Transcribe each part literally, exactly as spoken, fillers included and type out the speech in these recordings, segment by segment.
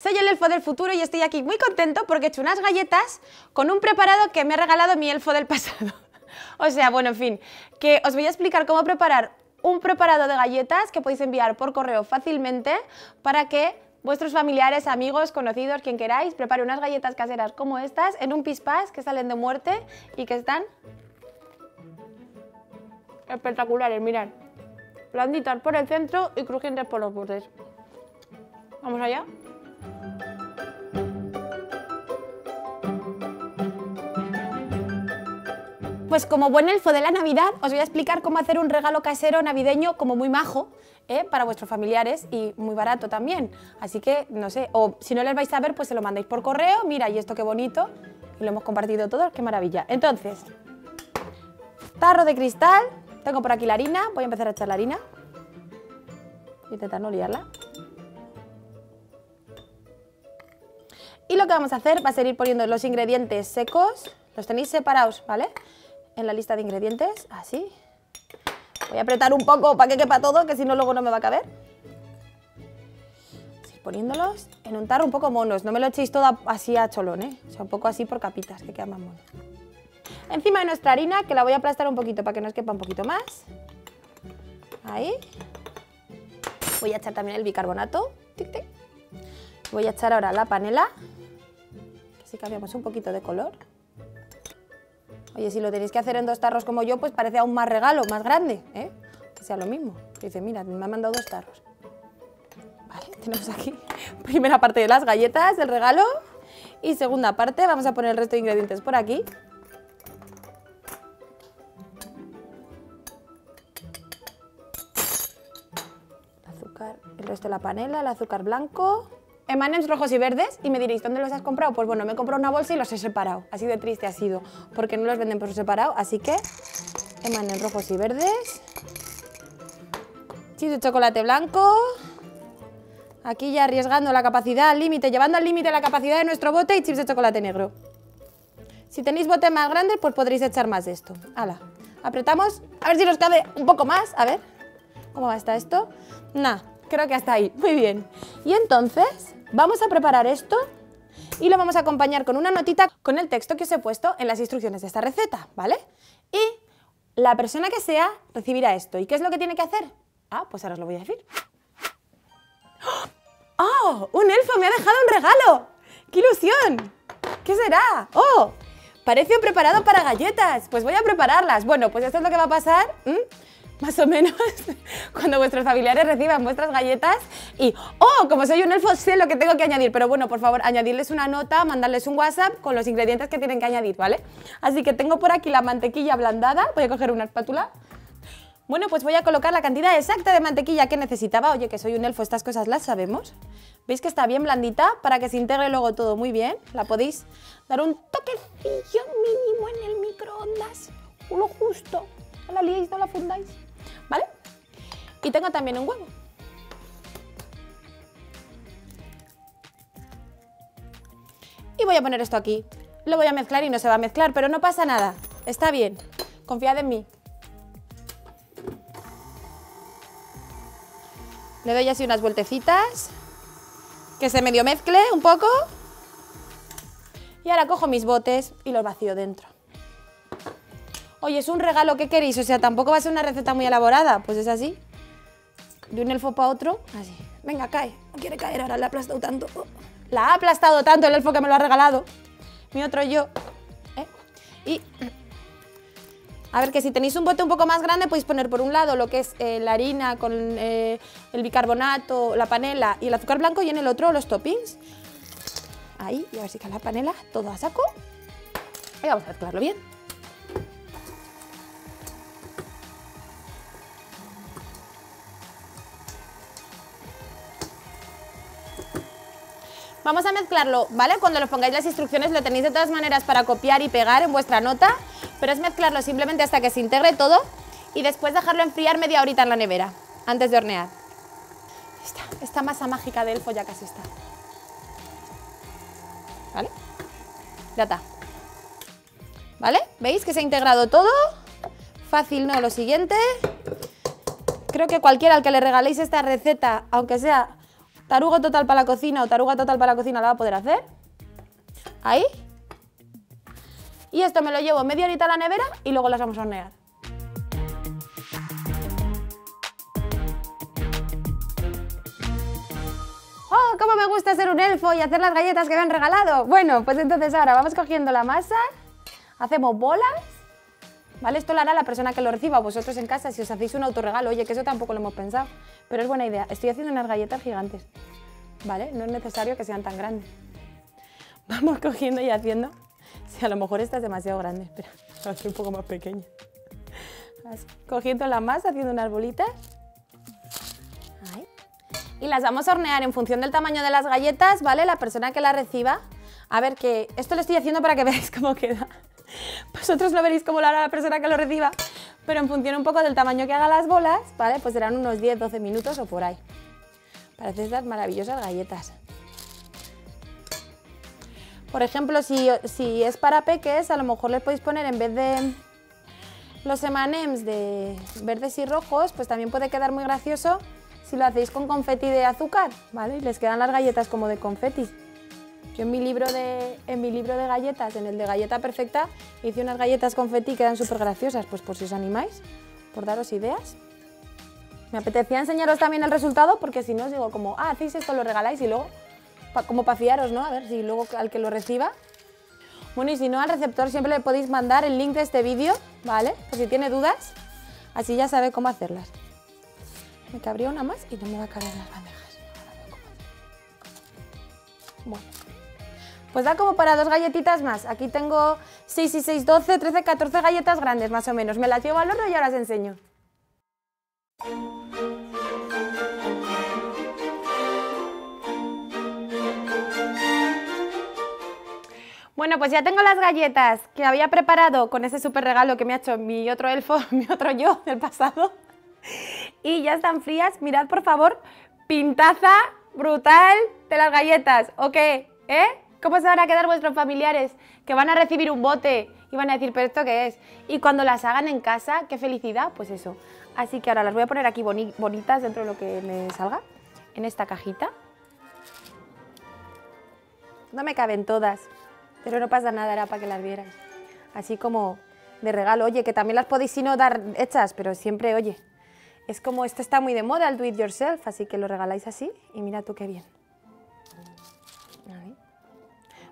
Soy el elfo del futuro y estoy aquí muy contento porque he hecho unas galletas con un preparado que me ha regalado mi elfo del pasado. O sea, bueno, en fin, que os voy a explicar cómo preparar un preparado de galletas que podéis enviar por correo fácilmente para que vuestros familiares, amigos, conocidos, quien queráis, prepare unas galletas caseras como estas en un pispás que salen de muerte y que están espectaculares, mirad. Blanditas por el centro y crujientes por los bordes. ¿Vamos allá? Pues como buen elfo de la Navidad, os voy a explicar cómo hacer un regalo casero navideño como muy majo, ¿eh? Para vuestros familiares y muy barato también. Así que, no sé, o si no les vais a ver, pues se lo mandáis por correo. Mira, y esto qué bonito, y lo hemos compartido todos, qué maravilla. Entonces, tarro de cristal, tengo por aquí la harina, voy a empezar a echar la harina. Voy a intentar no liarla. Y lo que vamos a hacer va a ser ir poniendo los ingredientes secos, los tenéis separados, ¿vale? En la lista de ingredientes, así. Voy a apretar un poco para que quepa todo, que si no luego no me va a caber. Así, poniéndolos en un tarro un poco monos, no me lo echéis todo así a cholón, ¿eh? O sea, un poco así por capitas, que queda más mono. Encima de nuestra harina, que la voy a aplastar un poquito para que nos quepa un poquito más. Ahí. Voy a echar también el bicarbonato. Tic, tic. Voy a echar ahora la panela, que así cambiamos un poquito de color. Oye, si lo tenéis que hacer en dos tarros como yo, pues parece aún más regalo, más grande, ¿eh? Que sea lo mismo. Dice, mira, me han mandado dos tarros. Vale, tenemos aquí primera parte de las galletas, el regalo. Y segunda parte, vamos a poner el resto de ingredientes por aquí. El azúcar, el resto de la panela, el azúcar blanco. eme y eme's rojos y verdes, y me diréis, ¿dónde los has comprado? Pues bueno, me he comprado una bolsa y los he separado, así de triste ha sido, porque no los venden por separado, así que eme y eme's rojos y verdes, chips de chocolate blanco, aquí ya arriesgando la capacidad al límite, llevando al límite la capacidad de nuestro bote, y chips de chocolate negro. Si tenéis botes más grandes, pues podréis echar más de esto. Hala, apretamos, a ver si nos cabe un poco más, a ver, ¿cómo va hasta esto? Nah, creo que hasta ahí, muy bien. Y entonces vamos a preparar esto y lo vamos a acompañar con una notita con el texto que os he puesto en las instrucciones de esta receta, ¿vale? Y la persona que sea recibirá esto. ¿Y qué es lo que tiene que hacer? Ah, pues ahora os lo voy a decir. ¡Oh! ¡Un elfo me ha dejado un regalo! ¡Qué ilusión! ¿Qué será? ¡Oh! Parece un preparado para galletas. Pues voy a prepararlas. Bueno, pues esto es lo que va a pasar. ¿Mm? Más o menos, cuando vuestros familiares reciban vuestras galletas y, oh, como soy un elfo sé lo que tengo que añadir, pero bueno, por favor, añadirles una nota, mandarles un WhatsApp con los ingredientes que tienen que añadir, ¿vale? Así que tengo por aquí la mantequilla ablandada, voy a coger una espátula. Bueno, pues voy a colocar la cantidad exacta de mantequilla que necesitaba. Oye, que soy un elfo, estas cosas las sabemos. ¿Veis que está bien blandita para que se integre luego todo muy bien? La podéis dar un toquecillo mínimo en el microondas, lo justo. No la liéis, no la fundáis. ¿Vale? Y tengo también un huevo. Y voy a poner esto aquí. Lo voy a mezclar y no se va a mezclar, pero no pasa nada. Está bien. Confiad en mí. Le doy así unas vueltecitas. Que se medio mezcle un poco. Y ahora cojo mis botes y los vacío dentro. Oye, es un regalo que queréis, o sea, tampoco va a ser una receta muy elaborada, pues es así. De un elfo para otro, así. Venga, cae. No quiere caer ahora, la ha aplastado tanto. Oh. La ha aplastado tanto el elfo que me lo ha regalado. Mi otro yo. ¿Eh? Y a ver, que si tenéis un bote un poco más grande, podéis poner por un lado lo que es eh, la harina con eh, el bicarbonato, la panela y el azúcar blanco, y en el otro los toppings. Ahí, y a ver si cae la panela, todo a saco. Y vamos a mezclarlo bien. Vamos a mezclarlo, ¿vale? Cuando lo pongáis las instrucciones lo tenéis de todas maneras para copiar y pegar en vuestra nota, pero es mezclarlo simplemente hasta que se integre todo y después dejarlo enfriar media horita en la nevera, antes de hornear. Esta, esta masa mágica de elfo ya casi está. ¿Vale? Ya está. ¿Vale? ¿Veis que se ha integrado todo? Fácil, ¿no? Lo siguiente. Creo que cualquiera al que le regaléis esta receta, aunque sea tarugo total para la cocina o taruga total para la cocina la va a poder hacer. Ahí. Y esto me lo llevo media horita a la nevera y luego las vamos a hornear. ¡Oh, cómo me gusta ser un elfo y hacer las galletas que me han regalado! Bueno, pues entonces ahora vamos cogiendo la masa, hacemos bolas, ¿vale? Esto lo hará la persona que lo reciba, vosotros en casa, si os hacéis un autorregalo. Oye, que eso tampoco lo hemos pensado, pero es buena idea. Estoy haciendo unas galletas gigantes, ¿vale? No es necesario que sean tan grandes. Vamos cogiendo y haciendo... Sí, a lo mejor esta es demasiado grande, espera, voy a hacer un poco más pequeña. Así, cogiendo la masa, haciendo unas bolitas. Ahí. Y las vamos a hornear en función del tamaño de las galletas, ¿vale? La persona que la reciba. A ver, que esto lo estoy haciendo para que veáis cómo queda. Vosotros lo veréis cómo lo hará la persona que lo reciba, pero en función un poco del tamaño que haga las bolas, ¿vale? Pues serán unos diez doce minutos o por ahí. Para hacer estas maravillosas galletas. Por ejemplo, si, si es para peques, a lo mejor les podéis poner, en vez de los eme and ems de verdes y rojos, pues también puede quedar muy gracioso si lo hacéis con confeti de azúcar, ¿vale? Y les quedan las galletas como de confeti. Yo en mi libro de, en mi libro de galletas, en el de Galleta Perfecta, hice unas galletas confeti que eran súper graciosas, pues por si os animáis, por daros ideas. Me apetecía enseñaros también el resultado, porque si no os digo como, ah, hacéis esto, lo regaláis y luego... como para fiaros, ¿no? A ver si luego al que lo reciba. Bueno, y si no, al receptor siempre le podéis mandar el link de este vídeo, ¿vale? Por si tiene dudas, así ya sabe cómo hacerlas. Me cabría una más y no me va a caber las bandejas. Bueno, pues da como para dos galletitas más. Aquí tengo seis y seis, doce, trece, catorce galletas grandes más o menos. Me las llevo al horno y ahora os enseño. Bueno, pues ya tengo las galletas que había preparado con ese súper regalo que me ha hecho mi otro elfo, mi otro yo del pasado. Y ya están frías. Mirad, por favor, pintaza brutal de las galletas. ¿O qué? ¿Eh? ¿Cómo se van a quedar vuestros familiares que van a recibir un bote y van a decir, pero esto qué es? Y cuando las hagan en casa, qué felicidad, pues eso. Así que ahora las voy a poner aquí boni- bonitas dentro de lo que me salga, en esta cajita. No me caben todas. Pero no pasa nada, era para que las vierais. Así como de regalo. Oye, que también las podéis, si no, dar hechas, pero siempre, oye, es como esto está muy de moda, el do it yourself, así que lo regaláis así y mira tú qué bien. Ahí.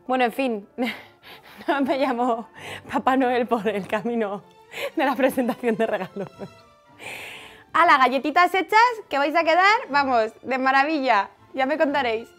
Bueno, en fin, no me llamo Papá Noel por el camino de la presentación de regalos. A las galletitas hechas que vais a quedar, vamos, de maravilla, ya me contaréis.